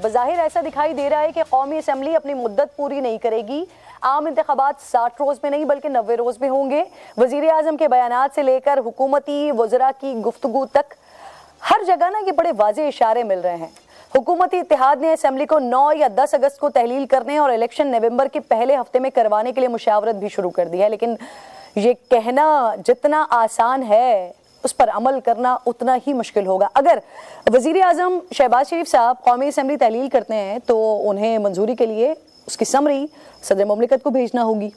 बज़ाहिर ऐसा दिखाई दे रहा है कि कौमी असम्बली अपनी मुद्दत पूरी नहीं करेगी। आम इंतखाबात 60 रोज़ में नहीं बल्कि 90 रोज़ में होंगे। वज़ीर आज़म के बयानात से लेकर हुकूमती वज़रा की गुफ्तगू तक हर जगह ना ये बड़े वाज़े इशारे मिल रहे हैं। हुकूमती इत्तेहाद ने असम्बली को 9 या 10 अगस्त को तहलील करने और इलेक्शन नवंबर के पहले हफ्ते में करवाने के लिए मुशावरत भी शुरू कर दी है, लेकिन ये कहना जितना आसान है उस पर अमल करना उतना ही मुश्किल होगा। अगर वज़ीर आज़म शहबाज शरीफ साहब कौमी असम्बली तहलील करते हैं तो उन्हें मंजूरी के लिए उसकी समरी सदर ममलिकत को भेजना होगी।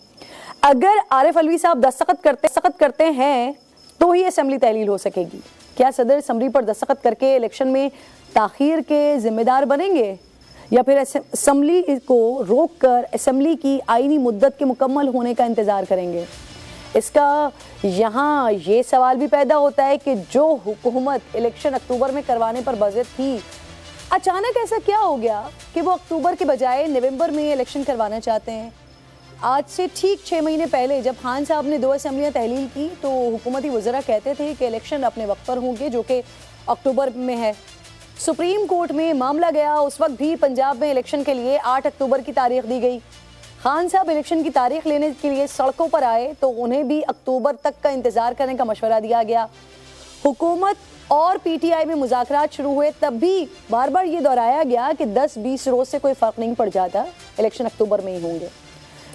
अगर आरिफ अलवी साहब दस्तखत करते हैं तो ही असम्बली तहलील हो सकेगी। क्या सदर समरी पर दस्तखत करके इलेक्शन में ताखीर के जिम्मेदार बनेंगे या फिर असम्बली को रोक कर असम्बली की आइनी मुद्दत के मुकम्मल होने का इंतज़ार करेंगे? इसका यहाँ ये सवाल भी पैदा होता है कि जो हुकूमत इलेक्शन अक्टूबर में करवाने पर बज़िद थी, अचानक ऐसा क्या हो गया कि वो अक्टूबर के बजाय नवंबर में इलेक्शन करवाना चाहते हैं? आज से ठीक 6 महीने पहले जब खान साहब ने 2 असम्बलियाँ तहलील की तो हुकूमती वज़रा कहते थे कि इलेक्शन अपने वक्त पर होंगे जो कि अक्टूबर में है। सुप्रीम कोर्ट में मामला गया, उस वक्त भी पंजाब में इलेक्शन के लिए 8 अक्टूबर की तारीख दी गई। खान साहब इलेक्शन की तारीख लेने के लिए सड़कों पर आए तो उन्हें भी अक्टूबर तक का इंतज़ार करने का मशवरा दिया गया। हुकूमत और PTI में मुज़ाकरात शुरू हुए तब भी बार बार ये दोहराया गया कि 10-20 रोज़ से कोई फ़र्क नहीं पड़ जाता, इलेक्शन अक्टूबर में ही होंगे।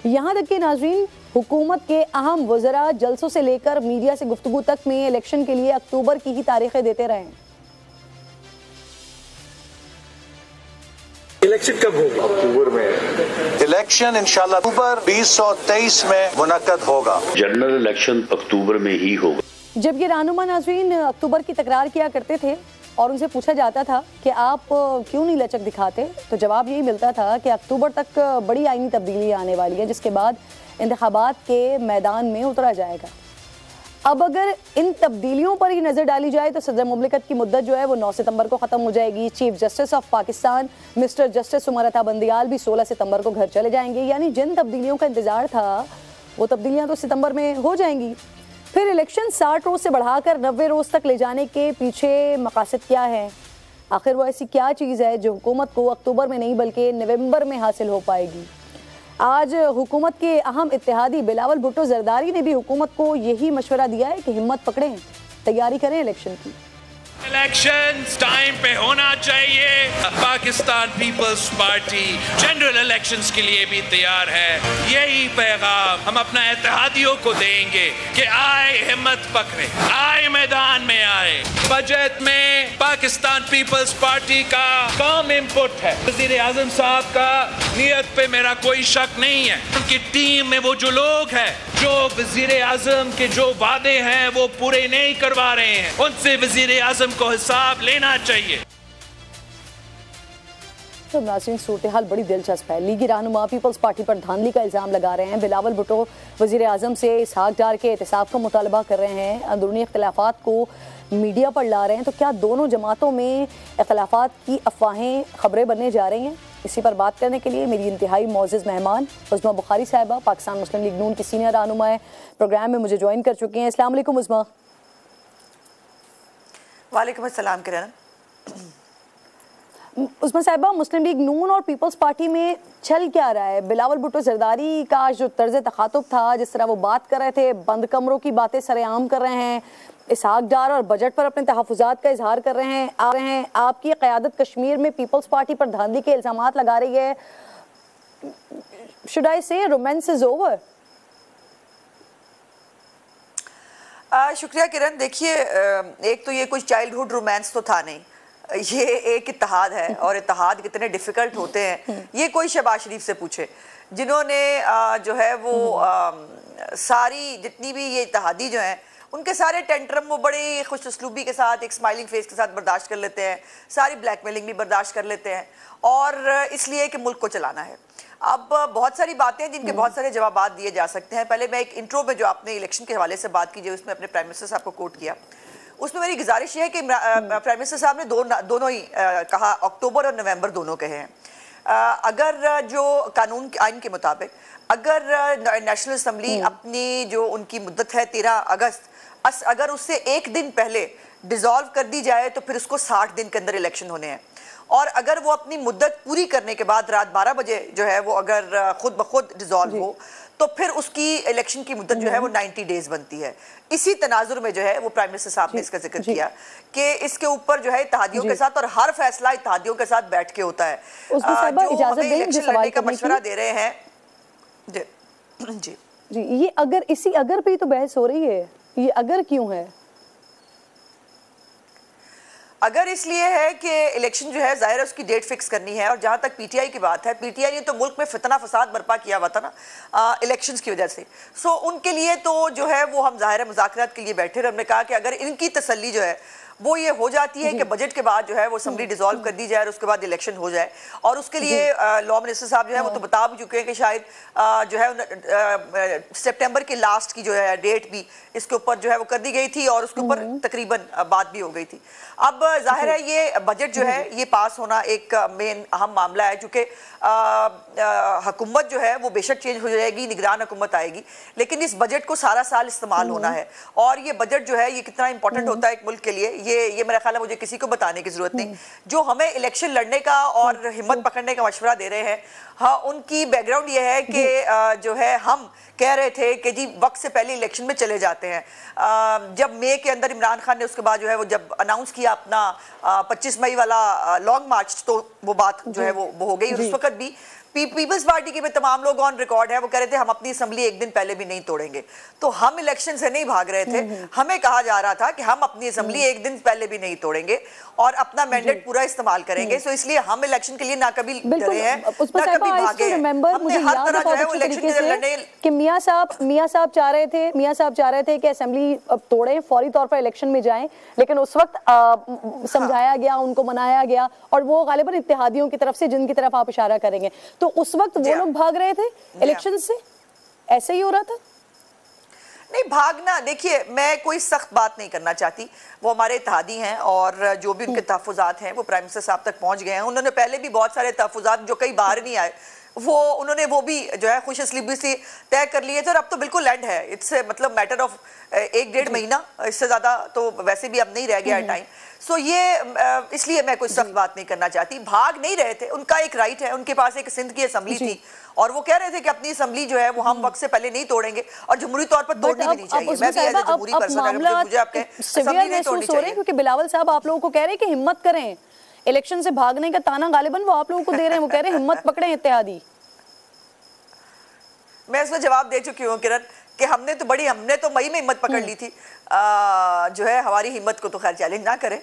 यहाँ तक कि नाजरीन हुकूमत के अहम वज़रा जल्सों से लेकर मीडिया से गुफ्तगू तक में इलेक्शन के लिए अक्टूबर की ही तारीखें देते रहे। इलेक्शन कब होगा? अक्टूबर में। इलेक्शन इंशाल्लाह अक्टूबर 2023 में मुनक़द होगा। जनरल इलेक्शन अक्टूबर में ही होगा। जब ये रहनुमा नाज़रीन अक्टूबर की तकरार किया करते थे और उनसे पूछा जाता था कि आप क्यों नहीं लचक दिखाते, तो जवाब यही मिलता था कि अक्टूबर तक बड़ी आईनी तब्दीली आने वाली है जिसके बाद इंतखाबात के मैदान में उतरा जाएगा। अब अगर इन तब्दीलियों पर ही नज़र डाली जाए तो सदर मुमलिकत की मुद्दत जो है वो 9 सितंबर को ख़त्म हो जाएगी। Chief justice of Pakistan mister justice Umar Ata Bandial भी 16 सितंबर को घर चले जाएंगे। यानी जिन तब्दीलियों का इंतज़ार था वो तब्दीलियां तो सितंबर में हो जाएंगी। फिर इलेक्शन 60 रोज़ से बढ़ाकर 90 रोज़ तक ले जाने के पीछे मकासद क्या है? आखिर वो ऐसी क्या चीज़ है जो हुकूमत को अक्टूबर में नहीं बल्कि नवंबर में हासिल हो पाएगी? आज हुकूमत के अहम इत्तेहादी बिलावल भुट्टो जरदारी ने भी हुकूमत को यही मशवरा दिया है कि हिम्मत पकड़ें, तैयारी करें इलेक्शन की। इलेक्शन टाइम पे होना चाहिए। Pakistan peoples party general elections के लिए भी तैयार है। यही पैगाम हम अपना इत्तेहादियों को देंगे कि आए हिम्मत पकड़े, आए मैदान में आए। बजट में पाकिस्तान पीपल्स पार्टी का कम इनपुट है। वज़ीर आज़म साहब का नियत पे मेरा कोई शक नहीं है। उनकी टीम में वो जो लोग हैं जो वज़ीर आज़म के जो वादे हैं वो पूरे नहीं करवा रहे हैं, उनसे वज़ीर आज़म को हिसाब लेना चाहिए। तो नाज़रीन सूरत-ए-हाल बड़ी दिलचस्प है। लीगी रहनुमा पीपल्स पार्टी पर धांधली का इल्ज़ाम लगा रहे हैं। बिलावल भुट्टो वज़ीर आज़म से इसहाक डार के एहतसाब का मुतालबा कर रहे हैं। अंदरूनी इख्तिलाफात को मीडिया पर ला रहे हैं। तो क्या दोनों जमातों में इख्तिलाफात की अफवाहें खबरें बनने जा रही हैं? इसी पर बात करने के लिए मेरी इंतहाई मौज़िज़ मेहमान उज़मा बुखारी साहिबा पाकिस्तान मुस्लिम लीग नून की सीनियर रहनुमा प्रोग्राम में मुझे ज्वाइन कर चुकी हैं। अस्सलाम वालेकुम उज़मा। वालेकुम अस्सलाम किरण। उस्मा साहिबा, मुस्लिम लीग नून और पीपल्स पार्टी में चल क्या रहा है? बिलावल भुट्टो जरदारी का जो तर्ज तखातुब था, जिस तरह वो बात कर रहे थे, बंद कमरों की बातें सरेआम कर रहे हैं, इसहाक डार और बजट पर अपने तहफ़ुज़ात का इजहार कर रहे हैं। आपकी क़यादत कश्मीर में पीपल्स पार्टी पर धांधली के इल्ज़ामात लगा रही है। शुड आई से रोमांस इज़ ओवर? शुक्रिया किरण। देखिए, एक तो ये कुछ चाइल्डहुड रोमांस तो था नहीं, ये एक इत्तेहाद है। और इत्तेहाद कितने डिफ़िकल्ट होते हैं ये कोई शहबाज शरीफ से पूछे, जिन्होंने जो है वो सारी जितनी भी ये इत्तेहादी जो हैं उनके सारे टेंट्रम वो बड़ी खुश असलूबी के साथ, एक स्माइलिंग फेस के साथ बर्दाश्त कर लेते हैं। सारी ब्लैकमेलिंग भी बर्दाश्त कर लेते हैं और इसलिए कि मुल्क को चलाना है। अब बहुत सारी बातें हैं जिनके बहुत सारे जवाब दिए जा सकते हैं। पहले मैं एक इंट्रो में जो आपने इलेक्शन के हवाले से बात की, जो उसमें अपने प्राइम मिनिस्टर साहब को कोट किया, उसमें मेरी गुजारिश ये है कि प्राइम मिनिस्टर साहब ने दोनों ही कहा, अक्टूबर और नवंबर दोनों कहे हैं। अगर जो कानून आइन के मुताबिक अगर नेशनल असम्बली अपनी जो उनकी मुद्दत है 13 अगस्त अगर उससे एक दिन पहले डिज़ोल्व कर दी जाए तो फिर उसको 60 दिन के अंदर इलेक्शन होने हैं। और अगर वो अपनी मुद्दत पूरी करने के बाद रात 12 बजे जो है वो अगर खुद ब खुद डिसॉल्व हो तो फिर उसकी इलेक्शन की मुद्दत जो है वो 90 डेज बनती है। इसी तनाजुर में जो है वो प्राइम मिनिस्टर साहब ने इसका जिक्र किया कि इसके ऊपर जो है इत्तहादियों के साथ और हर फैसला इत्तहादियों के साथ बैठ के होता है। जो हमें इलेक्शन लड़ने का मशवरा दे रहे हैं जी, ये अगर इसी अगर पे तो बहस हो रही है, ये अगर क्यों है? अगर इसलिए है कि इलेक्शन जो है जाहिर है उसकी डेट फिक्स करनी है। और जहाँ तक पीटीआई की बात है, पीटीआई ने तो मुल्क में फितना फसाद बर्पा किया हुआ था ना इलेक्शंस की वजह से, सो उनके लिए तो जो है वो हम जाहिर है मुज़ाकरात के लिए बैठे हैं। हमने कहा कि अगर इनकी तसल्ली जो है वो ये हो जाती है कि बजट के बाद जो है वो असेंबली डिसॉल्व कर दी जाए और उसके बाद इलेक्शन हो जाए, और उसके लिए लॉ मिनिस्टर साहब जो है वो तो बता भी चुके हैं कि शायद जो है सितंबर के लास्ट की जो है डेट भी इसके ऊपर जो है वो कर दी गई थी और उसके ऊपर तकरीबन बात भी हो गई थी। अब जाहिर है ये बजट जो है ये पास होना एक मेन अहम मामला है, चूँकि हुकूमत जो है वो बेशक चेंज हो जाएगी, निगरान हुकूमत आएगी, लेकिन इस बजट को सारा साल इस्तेमाल होना है। और ये बजट जो है ये कितना इंपॉर्टेंट होता है एक मुल्क के लिए ये मेरा ख्याल है मुझे किसी को बताने की जरूरत नहीं। जो हमें इलेक्शन लड़ने का और हिम्मत पकड़ने का मशवरा दे रहे हैं, हाँ उनकी बैकग्राउंड ये है कि जो है हम कह रहे थे कि जी वक्त से पहले इलेक्शन में चले जाते हैं। जब मई के अंदर इमरान खान ने उसके बाद जो है वो जब अनाउंस किया अपना 25 मई वाला लॉन्ग मार्च, तो वो बात जो है वो हो गई। उस वक्त भी पीपल्स पार्टी के भी तमाम लोग ऑन रिकॉर्ड है, वो कह रहे थे हम अपनी असेंबली एक दिन पहले भी नहीं तोड़ेंगे। तो हम इलेक्शन से नहीं भाग रहे थे, हमें कहा जा रहा था कि हम अपनी असेंबली एक दिन पहले भी नहीं तोड़ेंगे और अपना मैंडेट पूरा इस्तेमाल करेंगे। सो इसलिए हम इलेक्शन के लिए ना कभी डरे हैं ना कभी भागे हैं। मियां साहब चाह रहे थे कि असेंबली अब तोड़ें, फौरी तौर पर इलेक्शन में जाएं, लेकिन उस वक्त समझाया गया, उनको मनाया गया और वो गालिबन इत्तेहादियों की तरफ से जिनकी तरफ आप इशारा करेंगे, तो उस वक्त वो लोग भाग रहे थे इलेक्शन से। ऐसे ही हो रहा था, नहीं भागना। देखिए मैं कोई सख्त बात नहीं करना चाहती, वो हमारे इत्तेहादी हैं और जो भी उनके तहफ़ुज़ात हैं वो प्राइम मिनिस्टर साहब तक पहुंच गए हैं। उन्होंने पहले भी बहुत सारे तहफ़ुज़ात जो कई बार नहीं आए वो उन्होंने वो भी जो है खुश असलीबी से तय कर लिए थे और अब तो बिल्कुल लैंड है। इट्स मतलब मैटर ऑफ एक डेढ़ महीना, इससे ज़्यादा तो वैसे भी अब नहीं रह गया है टाइम। सो ये इसलिए मैं कोई सख्त बात नहीं करना चाहती। भाग नहीं रहे थे, उनका एक राइट है, उनके पास एक सिंध की असेंबली थी और वो कह रहे थे कि अपनी असेंबली जो है वो हम वक्त से पहले नहीं तोड़ेंगे और जमहूरी तौर पर तोड़नी भी नहीं चाहिए। मैं भी एज ए जमहूरी पर्सन अगर मुझे आपके असेंबली नहीं तोड़नी चाहिए, क्योंकि बिलावल साहब आप लोगों को कह रहे हैं कि हिम्मत करें, इलेक्शन से भागने का ताना गालिबन वो आप लोगों को दे रहे हैं, वो कह रहे हैं हिम्मत पकड़े इत्तेहादी। मैं इसमें जवाब दे चुकी हूँ किरण कि हमने तो मई में हिम्मत पकड़ ली थी। जो है हमारी हिम्मत को तो खैर चैलेंज ना करें,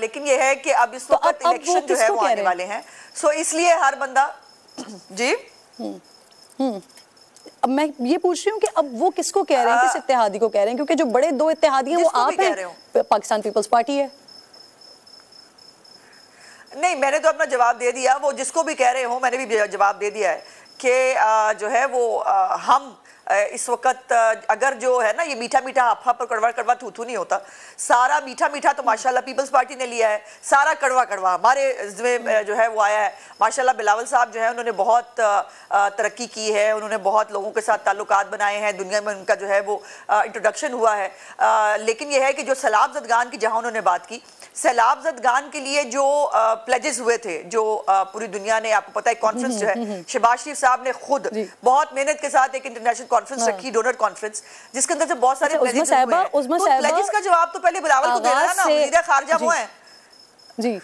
लेकिन यह है कि अब इस वक्त इलेक्शन जो है वो आने वाले हैं, सो इसलिए हर बंदा जी अब मैं ये पूछ रही हूँ कि अब वो किसको कह रहे हैं, किस इत्तेहादी को कह रहे हैं? क्योंकि जो बड़े दो इत्तेहादी हैं वो आप हैं, पाकिस्तान पीपल्स पार्टी है। नहीं, मैंने तो अपना जवाब दे दिया। वो जिसको भी कह रहे हो मैंने भी जवाब दे दिया है कि जो है वो हम इस वक्त अगर जो है ना ये मीठा मीठा हाफा पर कड़वा कड़वा थूथू नहीं होता, सारा मीठा मीठा तो माशाल्लाह पीपल्स पार्टी ने लिया है, सारा कड़वा कड़वा हमारे जो है वो आया है। माशाल्लाह बिलावल साहब जो है उन्होंने बहुत तरक्की की है, उन्होंने बहुत लोगों के साथ ताल्लुकात बनाए हैं, दुनिया में उनका जो है वो इंट्रोडक्शन हुआ है। लेकिन यह है कि जो सैलाब ज़दगान की जहाँ उन्होंने बात की, सैलाब ज़दगान के लिए जो प्लेजेस हुए थे जो पूरी दुनिया ने, आपको पता है कॉन्फ्रेंस जो है शहबाज शरीफ साहब ने खुद बहुत मेहनत के साथ एक इंटरनेशनल कॉन्फ्रेंस रखी, डोनर कॉन्फ्रेंस, जिसके अंदर से बहुत सारे प्लेजेस हुए हैं। तो प्लेजेस का जवाब तो पहले बिलावल को देना है ना, वज़ीर ख़ारजा वो हैं जी।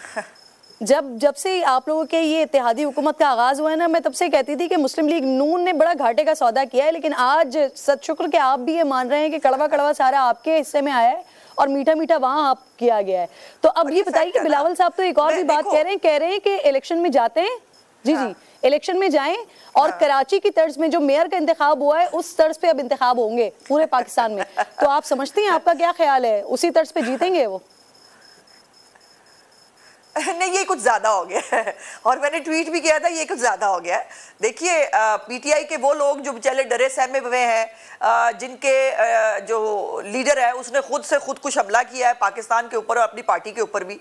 जब से आप लोगों के ये इत्तेहादी हुकूमत का आगाज़ हुआ है ना, मैं तब से कहती थी कि मुस्लिम लीग नून ने बड़ा घाटे का सौदा किया है, लेकिन आज सच शुक्र के आप भी ये मान रहे हैं कि कड़वा कड़वा सारा आपके हिस्से में आया है और मीठा मीठा वहाँ आप किया गया है। तो अब ये बताइए कि बिलावल साहब तो एक और भी बात कह रहे हैं कि इलेक्शन में जाते हैं जी जी, इलेक्शन में जाएं और कराची की तर्ज में जो मेयर का इंतखाब हुआ है उस तर्ज पे अब इंतखाब होंगे पूरे पाकिस्तान में। तो आप समझती हैं, आपका क्या ख्याल है, उसी तर्ज पे जीतेंगे वो? नहीं, ये कुछ ज़्यादा हो गया है और मैंने ट्वीट भी किया था ये कुछ ज़्यादा हो गया है। देखिए पीटीआई के वो लोग जो बेचारे डरे सहमे हुए हैं, जिनके जो लीडर है उसने खुद से खुदकुश हमला किया है पाकिस्तान के ऊपर और अपनी पार्टी के ऊपर भी,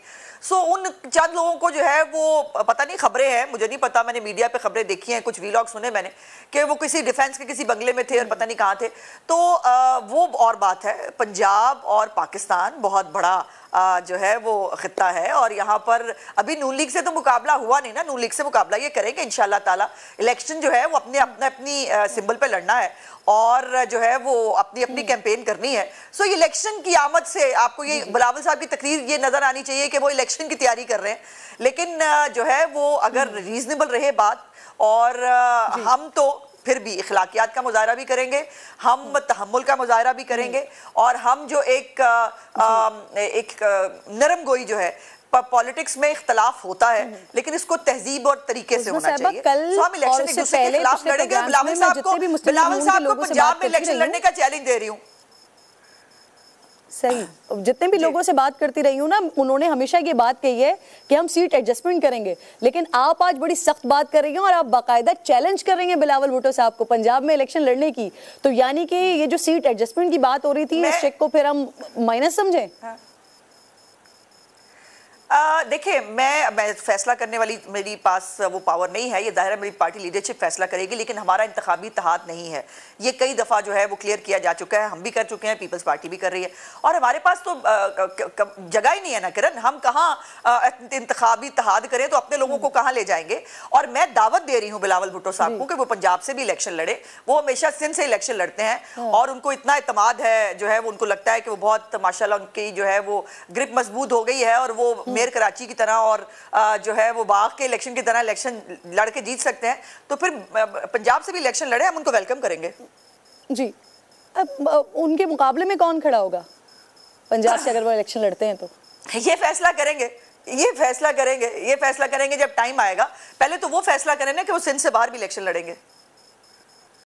सो उन चंद लोगों को जो है वो पता नहीं, खबरें हैं मुझे नहीं पता, मैंने मीडिया पर खबरें देखी हैं, कुछ वीलॉग सुने मैंने कि वो किसी डिफेंस के किसी बंगले में थे और पता नहीं कहाँ थे। तो वो और बात है, पंजाब और पाकिस्तान बहुत बड़ा जो है वो खिता है। और यहाँ पर अभी नून लीग से तो मुकाबला हुआ नहीं ना, नून लीग से मुकाबला ये करेंगे इंशाल्लाह ताला। इलेक्शन जो है वो अपने अपनी सिंबल पे लड़ना है और जो है वो अपनी अपनी कैंपेन करनी है। सो इलेक्शन की आमद से आपको ये बिलावल साहब की तकरीर ये नज़र आनी चाहिए कि वो इलेक्शन की तैयारी कर रहे हैं, लेकिन जो है वो अगर रीजनेबल रहे बात, और हम तो फिर भी इखलाकियात का मुजाहरा भी करेंगे, हम तहम्मुल का मुजाहरा भी करेंगे, और हम जो एक नरम गोई जो है पॉलिटिक्स में इख्तलाफ होता है, लेकिन इसको तहजीब और तरीके से होना चाहिए। तो हम इलेक्शन एक दूसरे के खिलाफ लड़ेंगे। बिलावल साहब को पंजाब में इलेक्शन लड़ने का चैलेंज दे रही हूँ। सही, जितने भी लोगों से बात करती रही हूँ ना, उन्होंने हमेशा ये बात कही है कि हम सीट एडजस्टमेंट करेंगे, लेकिन आप आज बड़ी सख्त बात कर रही हैं और आप बाकायदा चैलेंज कर रही हैं बिलावल भुट्टो साहब को पंजाब में इलेक्शन लड़ने की। तो यानी कि ये जो सीट एडजस्टमेंट की बात हो रही थी, इस चेक को फिर हम माइनस समझें? हाँ। देखिए, मैं फैसला करने वाली, मेरी पास वो पावर नहीं है, ये दायरा मेरी पार्टी लीडरशिप फैसला करेगी, लेकिन हमारा इंतखाबी तहाद नहीं है। ये कई दफ़ा जो है वो क्लियर किया जा चुका है, हम भी कर चुके हैं, पीपल्स पार्टी भी कर रही है, और हमारे पास तो जगह ही नहीं है ना किरण, हम कहाँ इंतखाबी तहाद करें, तो अपने लोगों को कहाँ ले जाएंगे। और मैं दावत दे रही हूँ बिलावल भुट्टो साहब को कि वो पंजाब से भी इलेक्शन लड़े। वो हमेशा सिंध से इलेक्शन लड़ते हैं और उनको इतना एतमाद है, जो है वो उनको लगता है कि वो बहुत माशाल्लाह उनकी जो है वो ग्रिप मजबूत हो गई है और वो मेयर कराची की तरह और जो है वो बाग के इलेक्शन की तरह इलेक्शन लड़ के जीत सकते हैं। तो फिर पंजाब से भी इलेक्शन लड़े, हम उनको वेलकम करेंगे। जी, अब उनके मुकाबले में कौन खड़ा होगा पंजाब से अगर वो इलेक्शन लड़ते हैं? तो ये फैसला करेंगे, ये फैसला करेंगे, ये फैसला करेंगे जब टाइम आएगा। पहले तो वो फैसला करें ना कि वो सिंध से बाहर भी इलेक्शन लड़ेंगे।